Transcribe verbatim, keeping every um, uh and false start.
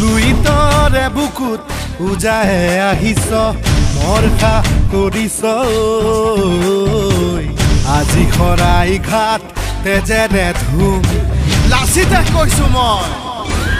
Louis तोरे बुकुत उजाए आहिस मर्खा करिस आजि खराई घाट तेजेरे धूम लाचिते कइसु मैं